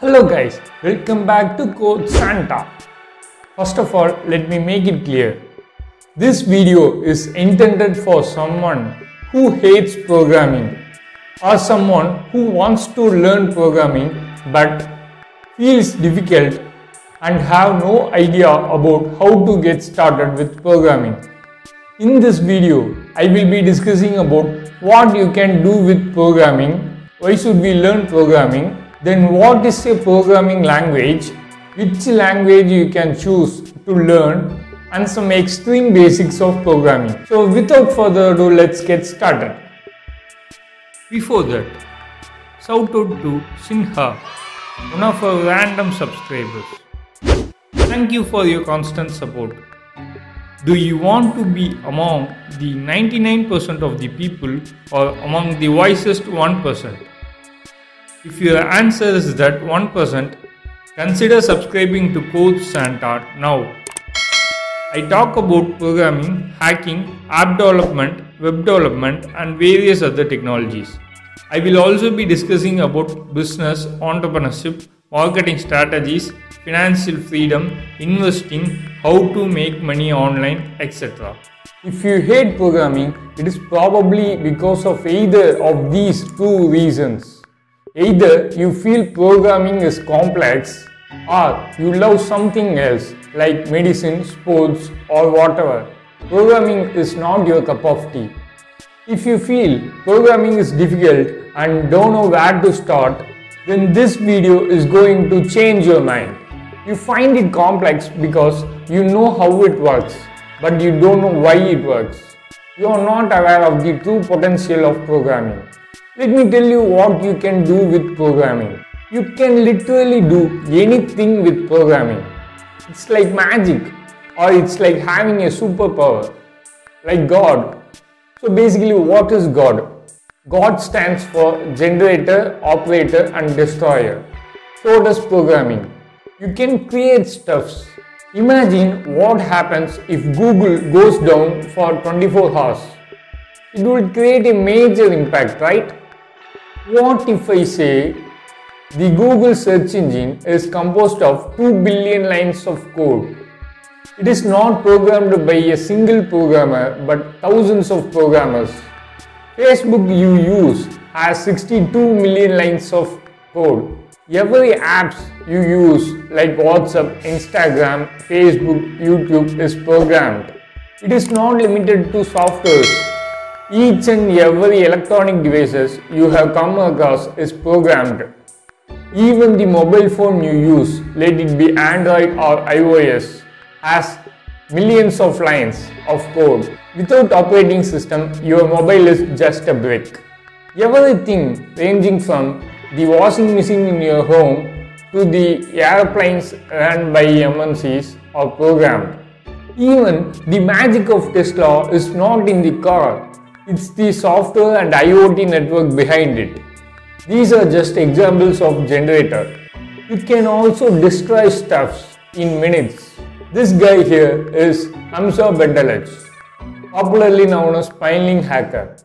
Hello guys, welcome back to Code Santa. First of all, let me make it clear. This video is intended for someone who hates programming or someone who wants to learn programming but feels difficult and have no idea about how to get started with programming. In this video, I will be discussing about what you can do with programming, why should we learn programming, then what is a programming language, which language you can choose to learn, and some extreme basics of programming. So without further ado, let's get started. Before that, shout out to Sinha, one of our random subscribers. Thank you for your constant support. Do you want to be among the 99% of the people or among the wisest 1%? If your answer is that 1%, consider subscribing to Code Santa now. I talk about programming, hacking, app development, web development and various other technologies. I will also be discussing about business, entrepreneurship, marketing strategies, financial freedom, investing, how to make money online, etc. If you hate programming, it is probably because of either of these two reasons. Either you feel programming is complex or you love something else like medicine, sports or whatever. Programming is not your cup of tea. If you feel programming is difficult and don't know where to start, then this video is going to change your mind. You find it complex because you know how it works, but you don't know why it works. You are not aware of the true potential of programming. Let me tell you what you can do with programming. You can literally do anything with programming. It's like magic, or it's like having a superpower, like God. So basically, what is God? God stands for generator, operator and destroyer. So does programming. You can create stuffs. Imagine what happens if Google goes down for 24 hours. It will create a major impact, right? What if I say the Google search engine is composed of 2 billion lines of code? It is not programmed by a single programmer but thousands of programmers. Facebook you use has 62 million lines of code. Every app you use like WhatsApp, Instagram, Facebook, YouTube is programmed. It is not limited to softwares. Each and every electronic devices you have come across is programmed. Even the mobile phone you use, let it be Android or iOS, has millions of lines of code. Without operating system, your mobile is just a brick. Everything ranging from the washing machine in your home to the airplanes run by MNCs are programmed. Even the magic of Tesla is not in the car. It's the software and IoT network behind it. These are just examples of generator. You can also destroy stuff in minutes. This guy here is Hamza Bendelaj, popularly known as Spying Hacker.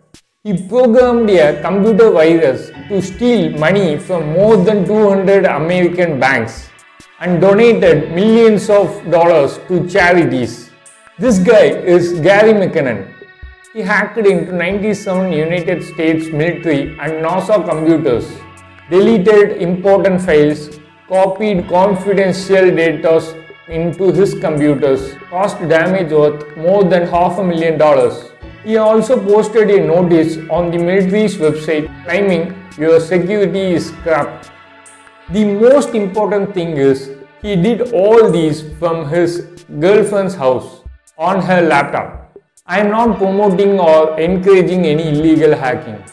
He programmed a computer virus to steal money from more than 200 American banks and donated millions of dollars to charities. This guy is Gary McKinnon. He hacked into 97 United States military and NASA computers, deleted important files, copied confidential data into his computers, caused damage worth more than $500,000. He also posted a notice on the military's website claiming your security is corrupt. The most important thing is he did all these from his girlfriend's house on her laptop. I am not promoting or encouraging any illegal hacking.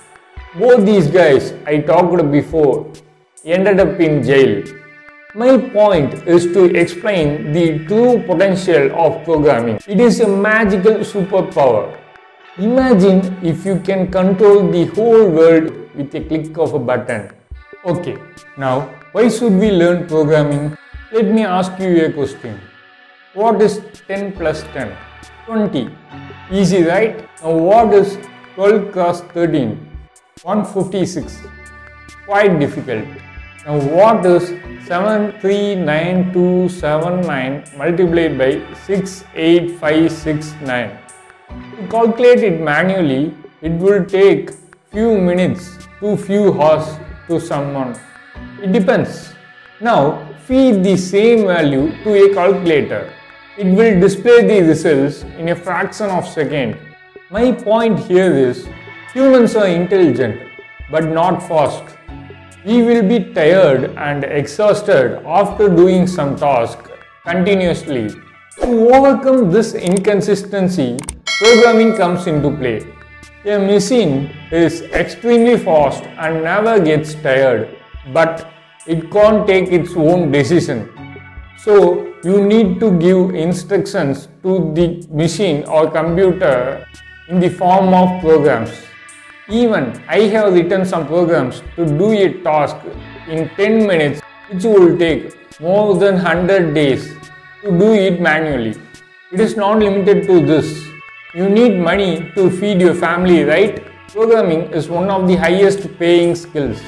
Both these guys I talked before ended up in jail. My point is to explain the true potential of programming. It is a magical superpower. Imagine if you can control the whole world with a click of a button. Okay, now why should we learn programming? Let me ask you a question. What is 10 plus 10? 20. Easy, right? Now what is 12 cross 13? 156. Quite difficult. Now what is 739279 multiplied by 68569? To calculate it manually, it will take few minutes to few hours to someone. It depends. Now feed the same value to a calculator. It will display the results in a fraction of a second. My point here is, humans are intelligent but not fast. We will be tired and exhausted after doing some task continuously. To overcome this inconsistency, programming comes into play. A machine is extremely fast and never gets tired, but it can't take its own decision. So you need to give instructions to the machine or computer in the form of programs. Even I have written some programs to do a task in 10 minutes, which will take more than 100 days to do it manually. It is not limited to this. You need money to feed your family, right? Programming is one of the highest paying skills.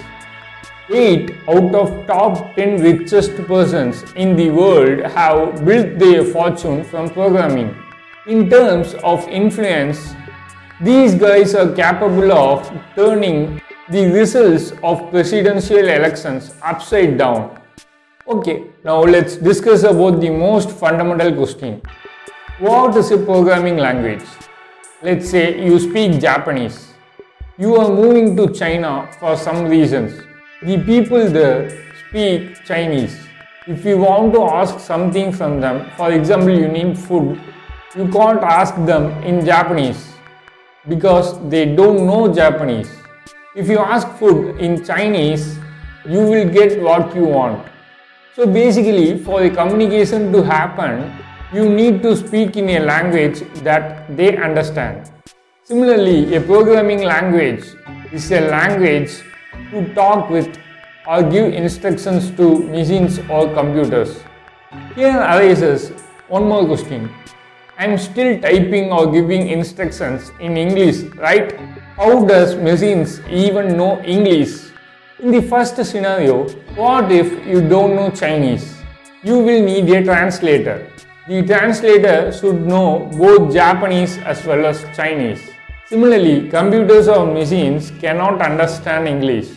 8 out of top 10 richest persons in the world have built their fortune from programming. In terms of influence, these guys are capable of turning the results of presidential elections upside down. Okay, now let's discuss about the most fundamental question. What is a programming language? Let's say you speak Japanese. You are moving to China for some reasons. The people there speak Chinese. If you want to ask something from them, for example, you need food, you can't ask them in Japanese because they don't know Japanese. If you ask food in Chinese, you will get what you want. So basically, for the communication to happen, you need to speak in a language that they understand. Similarly, a programming language is a language to talk with or give instructions to machines or computers. Here arises one more question. I am still typing or giving instructions in English, right? How does machines even know English? In the first scenario, what if you don't know Chinese? You will need a translator. The translator should know both Japanese as well as Chinese. Similarly, computers or machines cannot understand English.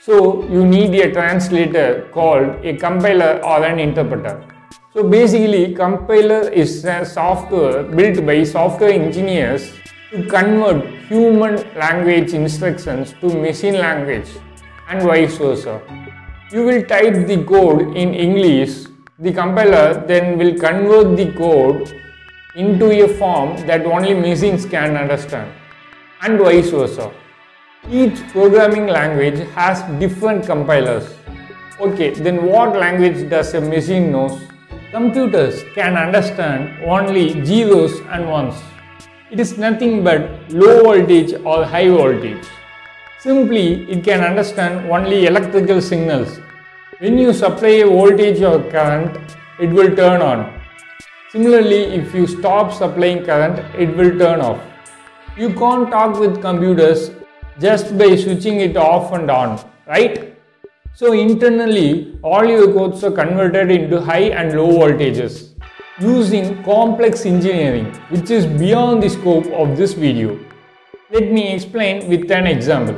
So you need a translator called a compiler or an interpreter. So basically, compiler is a software built by software engineers to convert human language instructions to machine language and vice versa. You will type the code in English. The compiler then will convert the code into a form that only machines can understand and vice versa. Each programming language has different compilers. Okay, then what language does a machine know? Computers can understand only zeros and ones. It is nothing but low voltage or high voltage. Simply, it can understand only electrical signals. When you supply a voltage or current, it will turn on. Similarly, if you stop supplying current, it will turn off. You can't talk with computers just by switching it off and on, right? So internally, all your codes are converted into high and low voltages using complex engineering, which is beyond the scope of this video. Let me explain with an example.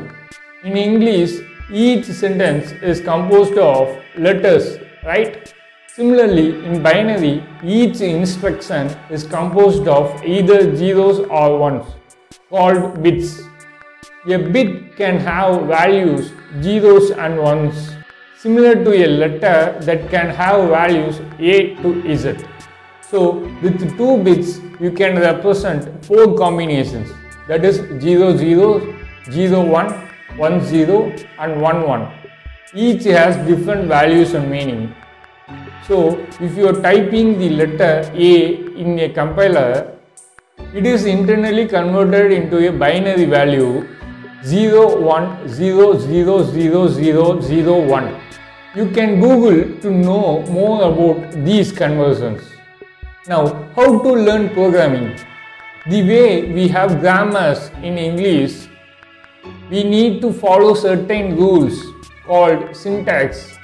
In English, each sentence is composed of letters, right? Similarly, in binary, each instruction is composed of either zeros or ones, called bits. A bit can have values zeros and ones, similar to a letter that can have values A to Z. So, with 2 bits, you can represent 4 combinations, that is 00, 01, 10 and 11. Each has different values and meaning. So if you are typing the letter A in a compiler, it is internally converted into a binary value 010000001. You can Google to know more about these conversions. Now, how to learn programming? The way we have grammars in English, we need to follow certain rules called syntax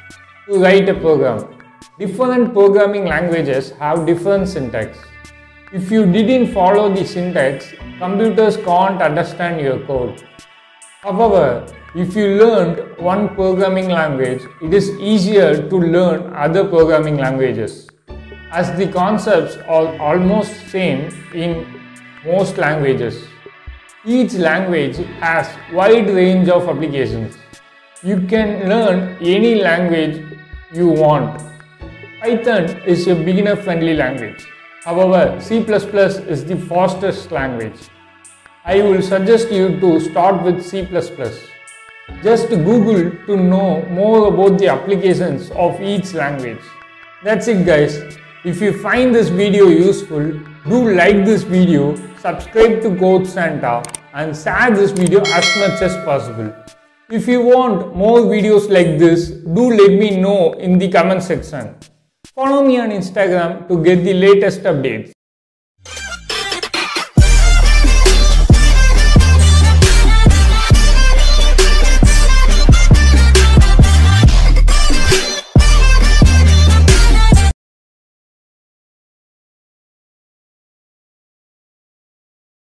to write a program. Different programming languages have different syntax. If you didn't follow the syntax, computers can't understand your code. However, if you learned one programming language, it is easier to learn other programming languages, as the concepts are almost same in most languages. Each language has wide range of applications. You can learn any language you want. Python is a beginner-friendly language. However, C++ is the fastest language. I will suggest you to start with C++. Just Google to know more about the applications of each language. That's it, guys. If you find this video useful, do like this video, subscribe to Code Santa and share this video as much as possible. If you want more videos like this, do let me know in the comment section. Follow me on Instagram to get the latest updates.